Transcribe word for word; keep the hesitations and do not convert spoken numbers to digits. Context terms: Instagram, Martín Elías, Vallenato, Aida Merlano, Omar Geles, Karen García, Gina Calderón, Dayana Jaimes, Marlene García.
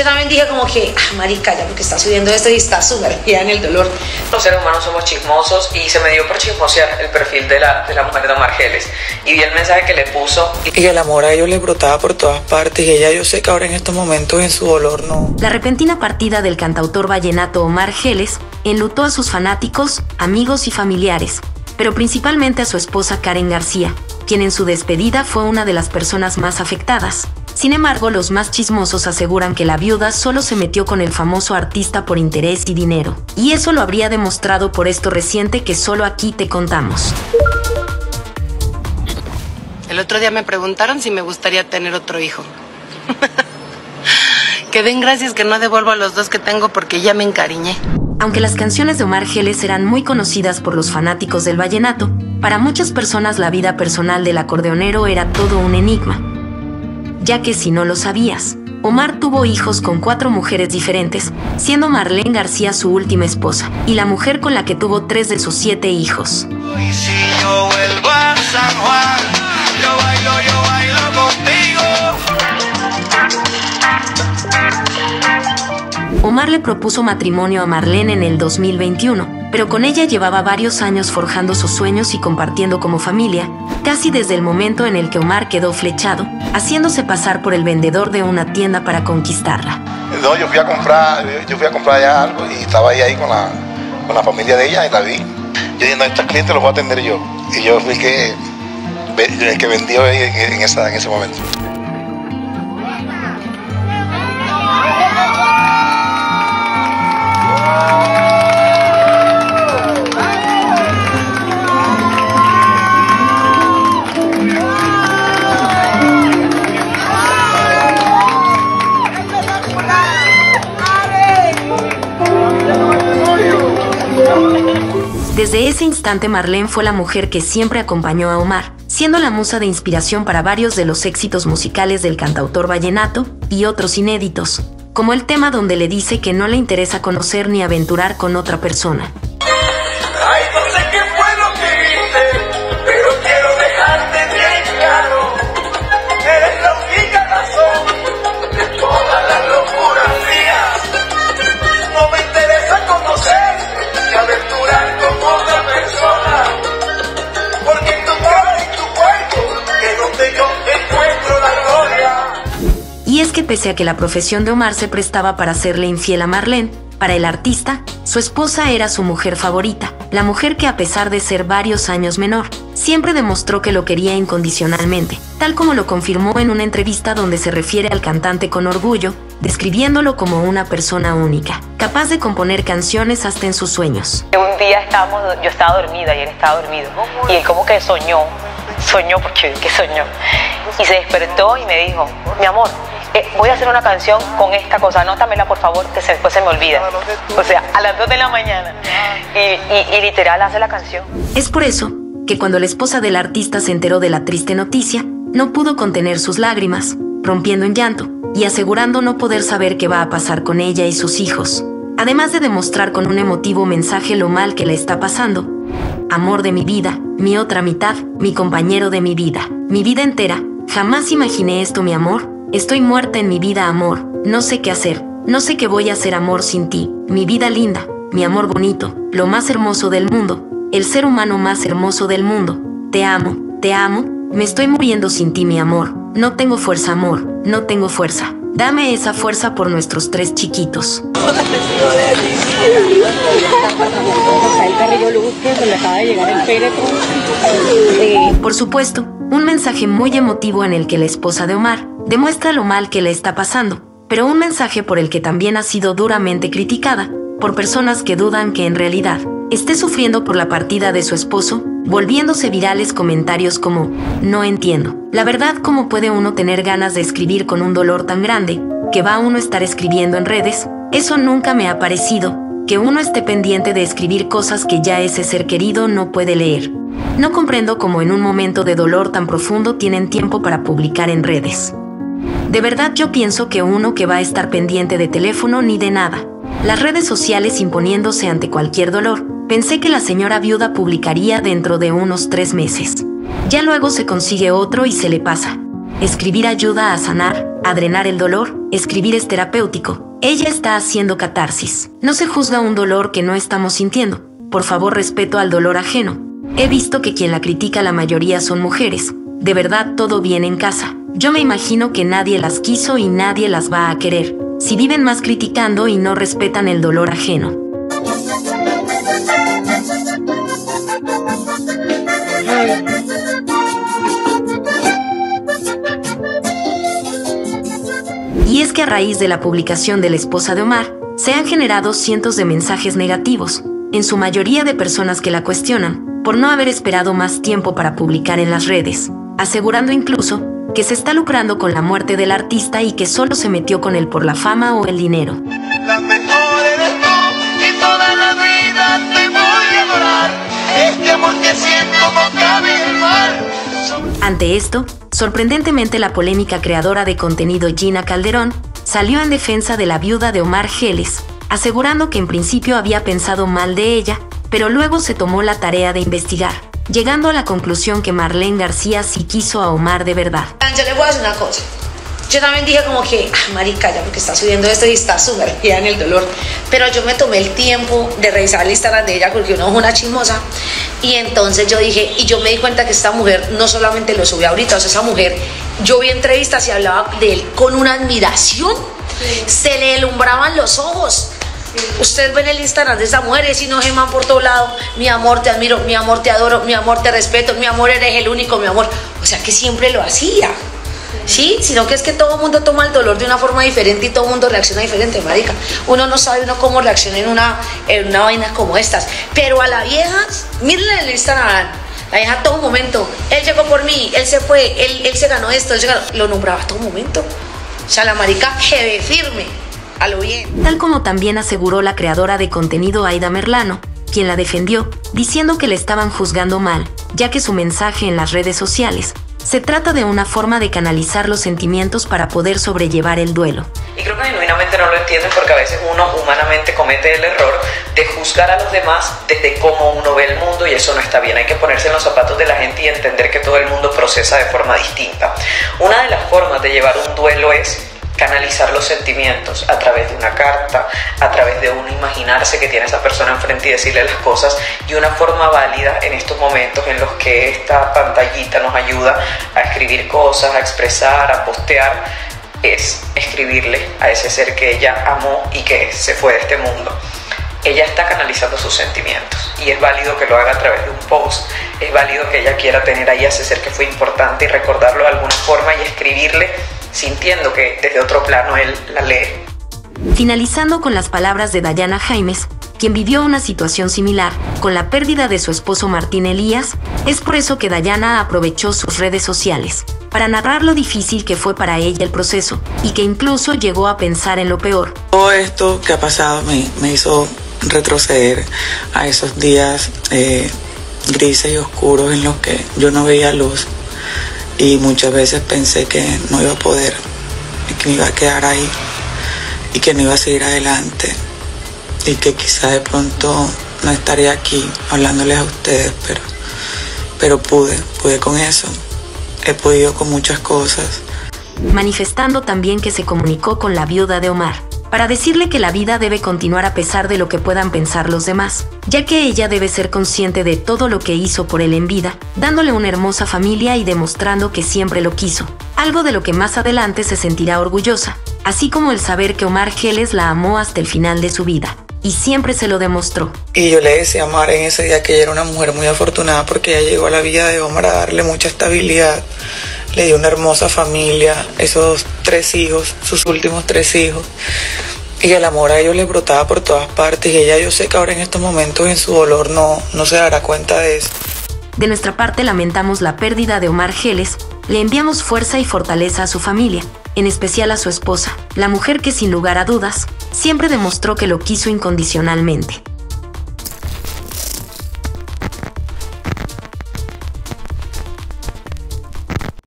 yo también dije como que, ah, marica, ya porque está subiendo esto y está sumergida en el dolor. Los seres humanos somos chismosos y se me dio por chismosear el perfil de la, de la mujer de Omar Geles y vi el mensaje que le puso. Y el amor a ellos les brotaba por todas partes y ella, yo sé que ahora en estos momentos en su dolor no. La repentina partida del cantautor vallenato Omar Geles enlutó a sus fanáticos, amigos y familiares, pero principalmente a su esposa Karen García, quien en su despedida fue una de las personas más afectadas. Sin embargo, los más chismosos aseguran que la viuda solo se metió con el famoso artista por interés y dinero. Y eso lo habría demostrado por esto reciente que solo aquí te contamos. El otro día me preguntaron si me gustaría tener otro hijo. Que den gracias que no devuelvo a los dos que tengo porque ya me encariñé. Aunque las canciones de Omar Geles eran muy conocidas por los fanáticos del vallenato, para muchas personas la vida personal del acordeonero era todo un enigma. Ya que si no lo sabías, Omar tuvo hijos con cuatro mujeres diferentes, siendo Marlene García su última esposa, y la mujer con la que tuvo tres de sus siete hijos. Y si yo vuelvo a San Juan, yo bailo, yo bailo contigo. Omar le propuso matrimonio a Marlene en el dos mil veintiuno. Pero con ella llevaba varios años forjando sus sueños y compartiendo como familia, casi desde el momento en el que Omar quedó flechado, haciéndose pasar por el vendedor de una tienda para conquistarla. No, yo fui a comprar, yo fui a comprar ya algo y estaba ahí, ahí con, la, con la familia de ella y la vi. Yo dije, no, estos clientes los voy a atender yo. Y yo fui el que, el que vendió en, esa, en ese momento. Desde ese instante Marlene fue la mujer que siempre acompañó a Omar, siendo la musa de inspiración para varios de los éxitos musicales del cantautor vallenato y otros inéditos, como el tema donde le dice que no le interesa conocer ni aventurar con otra persona. Ay, no sé qué fue lo que hice, pero quiero dejarte bien claro. Eres la única razón de todas las locuras mías. No me interesa conocer ni aventurar con otra persona, porque en tu cara y tu cuerpo es donde yo encuentro la gloria. Y es que pese a que la profesión de Omar se prestaba para serle infiel a Marlene, para el artista, su esposa era su mujer favorita, la mujer que a pesar de ser varios años menor, siempre demostró que lo quería incondicionalmente, tal como lo confirmó en una entrevista donde se refiere al cantante con orgullo, describiéndolo como una persona única, capaz de componer canciones hasta en sus sueños. Un día estábamos, yo estaba dormida y él estaba dormido, y él como que soñó, soñó porque que soñó, y se despertó y me dijo, mi amor, eh, voy a hacer una canción con esta cosa, anótamela por favor, que se, después se me olvida. O sea, a las dos de la mañana, y, y, y literal hace la canción. Es por eso que cuando la esposa del artista se enteró de la triste noticia, no pudo contener sus lágrimas, rompiendo en llanto y asegurando no poder saber qué va a pasar con ella y sus hijos, además de demostrar con un emotivo mensaje lo mal que le está pasando. Amor de mi vida, mi otra mitad, mi compañero de mi vida, mi vida entera, jamás imaginé esto, mi amor, estoy muerta en mi vida, amor, no sé qué hacer, no sé qué voy a hacer, amor, sin ti, mi vida linda, mi amor bonito, lo más hermoso del mundo, el ser humano más hermoso del mundo, te amo, te amo, me estoy muriendo sin ti, mi amor, no tengo fuerza, amor, no tengo fuerza, dame esa fuerza por nuestros tres chiquitos. Por supuesto, un mensaje muy emotivo en el que la esposa de Omar demuestra lo mal que le está pasando, pero un mensaje por el que también ha sido duramente criticada por personas que dudan que en realidad esté sufriendo por la partida de su esposo, volviéndose virales comentarios como «No entiendo». La verdad, ¿cómo puede uno tener ganas de escribir con un dolor tan grande que va uno a estar escribiendo en redes? Eso nunca me ha parecido, que uno esté pendiente de escribir cosas que ya ese ser querido no puede leer. No comprendo cómo en un momento de dolor tan profundo tienen tiempo para publicar en redes. De verdad yo pienso que uno que va a estar pendiente de teléfono ni de nada. Las redes sociales imponiéndose ante cualquier dolor. Pensé que la señora viuda publicaría dentro de unos tres meses. Ya luego se consigue otro y se le pasa. Escribir ayuda a sanar, a a drenar el dolor. Escribir es terapéutico. Ella está haciendo catarsis. No se juzga un dolor que no estamos sintiendo. Por favor, respeto al dolor ajeno. He visto que quien la critica la mayoría son mujeres. De verdad, todo bien en casa. Yo me imagino que nadie las quiso y nadie las va a querer, si viven más criticando y no respetan el dolor ajeno. Y es que a raíz de la publicación de la esposa de Omar, se han generado cientos de mensajes negativos, en su mayoría de personas que la cuestionan, por no haber esperado más tiempo para publicar en las redes, asegurando incluso que se está lucrando con la muerte del artista y que solo se metió con él por la fama o el dinero. La mejor eres tú y toda la vida te voy a adorar. Este amor que siento no cabe en el mar. Ante esto, sorprendentemente la polémica creadora de contenido Gina Calderón salió en defensa de la viuda de Omar Geles, asegurando que en principio había pensado mal de ella, pero luego se tomó la tarea de investigar, llegando a la conclusión que Marlene García sí quiso a Omar de verdad. Yo les voy a decir una cosa. Yo también dije como que, ah, marica, ya porque está subiendo esto y está sumergida en el dolor. Pero yo me tomé el tiempo de revisar el Instagram de ella porque uno es una chismosa. Y entonces yo dije, y yo me di cuenta que esta mujer no solamente lo subió ahorita, o sea, esa mujer, yo vi entrevistas y hablaba de él con una admiración. Sí. Se le alumbraban los ojos. Sí. Ustedes ven el Instagram de esa mujer y si no geman por todo lado, mi amor te admiro, mi amor te adoro, mi amor te respeto, mi amor eres el único, mi amor. O sea que siempre lo hacía, ¿sí? Sino que es que todo el mundo toma el dolor de una forma diferente y todo el mundo reacciona diferente, marica. Uno no sabe uno cómo reacciona en una, en una vaina como estas. Pero a la vieja, mírenla en el Instagram, la vieja todo momento, él llegó por mí, él se fue, él, él se ganó esto, él se ganó, lo nombraba todo momento. O sea, la marica jeve firme. A lo bien. Tal como también aseguró la creadora de contenido Aida Merlano, quien la defendió, diciendo que le estaban juzgando mal, ya que su mensaje en las redes sociales se trata de una forma de canalizar los sentimientos para poder sobrellevar el duelo. Y creo que genuinamente no lo entienden porque a veces uno humanamente comete el error de juzgar a los demás desde cómo uno ve el mundo y eso no está bien. Hay que ponerse en los zapatos de la gente y entender que todo el mundo procesa de forma distinta. Una de las formas de llevar un duelo es canalizar los sentimientos a través de una carta, a través de uno imaginarse que tiene a esa persona enfrente y decirle las cosas, y una forma válida en estos momentos en los que esta pantallita nos ayuda a escribir cosas, a expresar, a postear, es escribirle a ese ser que ella amó y que se fue de este mundo. Ella está canalizando sus sentimientos y es válido que lo haga a través de un post, es válido que ella quiera tener ahí a ese ser que fue importante y recordarlo de alguna forma y escribirle sintiendo que desde otro plano él la lee. Finalizando con las palabras de Dayana Jaimes, quien vivió una situación similar con la pérdida de su esposo Martín Elías, es por eso que Dayana aprovechó sus redes sociales para narrar lo difícil que fue para ella el proceso y que incluso llegó a pensar en lo peor. Todo esto que ha pasado me, me hizo retroceder a esos días eh, grises y oscuros en los que yo no veía luz. Y muchas veces pensé que no iba a poder, que me iba a quedar ahí y que no iba a seguir adelante y que quizás de pronto no estaría aquí hablándoles a ustedes, pero, pero pude, pude con eso, he podido con muchas cosas. Manifestando también que se comunicó con la viuda de Omar para decirle que la vida debe continuar a pesar de lo que puedan pensar los demás, ya que ella debe ser consciente de todo lo que hizo por él en vida, dándole una hermosa familia y demostrando que siempre lo quiso, algo de lo que más adelante se sentirá orgullosa, así como el saber que Omar Geles la amó hasta el final de su vida, y siempre se lo demostró. Y yo le decía a Omar en ese día que ella era una mujer muy afortunada porque ella llegó a la vida de Omar a darle mucha estabilidad, le dio una hermosa familia, esos tres hijos, sus últimos tres hijos, y el amor a ellos les brotaba por todas partes, y ella yo sé que ahora en estos momentos en su dolor no, no se dará cuenta de eso. De nuestra parte lamentamos la pérdida de Omar Geles, le enviamos fuerza y fortaleza a su familia, en especial a su esposa, la mujer que sin lugar a dudas, siempre demostró que lo quiso incondicionalmente.